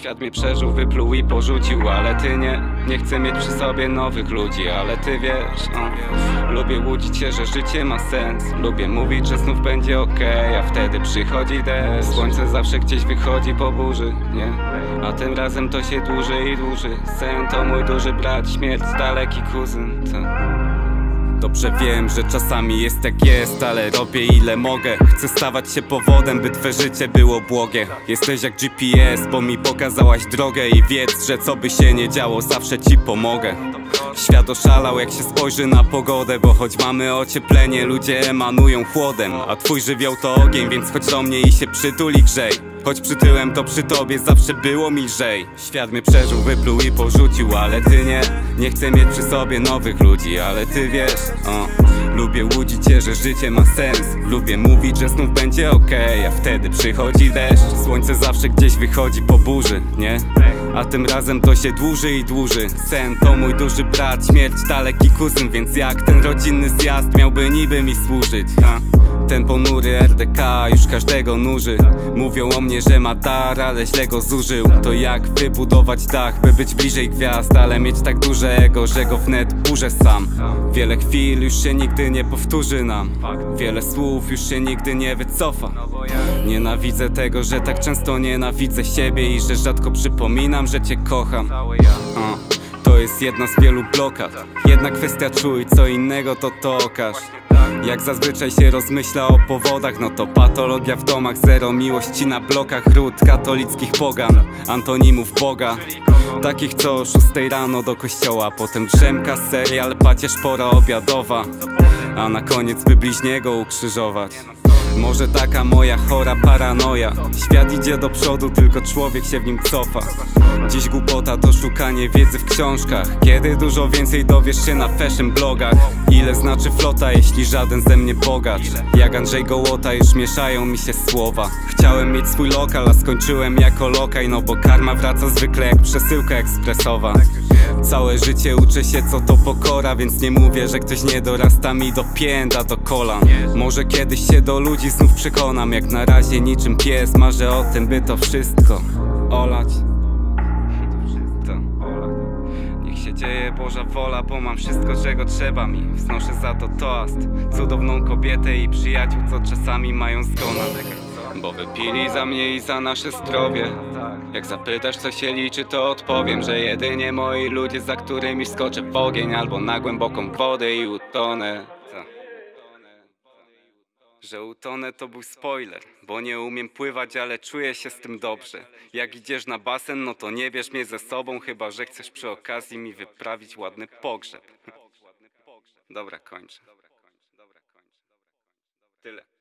Świat mnie przeżył, wypluł i porzucił, ale ty nie. Nie chcę mieć przy sobie nowych ludzi, ale ty wiesz, Lubię łudzić się, że życie ma sens. Lubię mówić, że znów będzie okej, a wtedy przychodzi deszcz. Słońce zawsze gdzieś wychodzi po burzy, nie? A tym razem to się dłuży i dłuży. Sen to mój duży brat, śmierć daleki kuzyn, Dobrze wiem, że czasami jest jak jest, ale robię ile mogę. Chcę stawać się powodem, by twe życie było błogie. Jesteś jak GPS, bo mi pokazałaś drogę i wiedz, że co by się nie działo, zawsze ci pomogę. Świat oszalał, jak się spojrzy na pogodę, bo choć mamy ocieplenie, ludzie emanują chłodem. A twój żywioł to ogień, więc chodź do mnie i się przytul i grzej. Choć przytyłem, to przy tobie zawsze było mi lżej. Świat mnie przeżył, wypluł i porzucił, ale ty nie. Nie chcę mieć przy sobie nowych ludzi, ale ty wiesz, Lubię łudzić się, że życie ma sens. Lubię mówić, że znów będzie okej, a wtedy przychodzi deszcz. Słońce zawsze gdzieś wychodzi po burzy, nie? A tym razem to się dłuży i dłuży. Sen to mój duży brat, śmierć daleki kuzyn. Więc jak ten rodzinny zjazd miałby niby mi służyć, Ten ponury RDK już każdego nuży. Mówią o mnie, że ma dar, ale źle go zużył. To jak wybudować dach, by być bliżej gwiazd, ale mieć tak duże ego, że go wnet burzę sam. Wiele chwil już się nigdy nie powtórzy nam, wiele słów już się nigdy nie wycofa. Nienawidzę tego, że tak często nienawidzę siebie i że rzadko przypominam, że cię kocham. To jest jedna z wielu blokad. Jedna kwestia czuj, co innego to okaż. Jak zazwyczaj się rozmyśla o powodach, no to patologia w domach, zero miłości na blokach. Ród katolickich pogan, antonimów Boga, takich co o 6 rano do kościoła. Potem drzemka, serial, pacierz, pora obiadowa, a na koniec by bliźniego ukrzyżować. Może taka moja chora paranoja. Świat idzie do przodu, tylko człowiek się w nim cofa. Dziś głupota to szukanie wiedzy w książkach. Kiedy dużo więcej dowiesz się na fashion blogach. Ile znaczy flota, jeśli żaden ze mnie bogacz? Jak Andrzej Gołota już mieszają mi się słowa. Chciałem mieć swój lokal, a skończyłem jako lokaj. No bo karma wraca zwykle jak przesyłka ekspresowa. Całe życie uczę się, co to pokora, więc nie mówię, że ktoś nie dorasta mi do pięta, do kolan. Może kiedyś się do ludzi znów przekonam. Jak na razie niczym pies marzę o tym, by to wszystko olać. Niech się dzieje Boża wola, bo mam wszystko, czego trzeba mi. Wznoszę za to toast, cudowną kobietę i przyjaciół, co czasami mają zgona. Bo wypili za mnie i za nasze zdrowie. Jak zapytasz, co się liczy, to odpowiem, że jedynie moi ludzie, za którymi skoczę w ogień albo na głęboką wodę i utonę. Że utonę to był spoiler, bo nie umiem pływać, ale czuję się z tym dobrze. Jak idziesz na basen, no to nie bierz mnie ze sobą, chyba że chcesz przy okazji mi wyprawić ładny pogrzeb. Dobra, kończę. Tyle.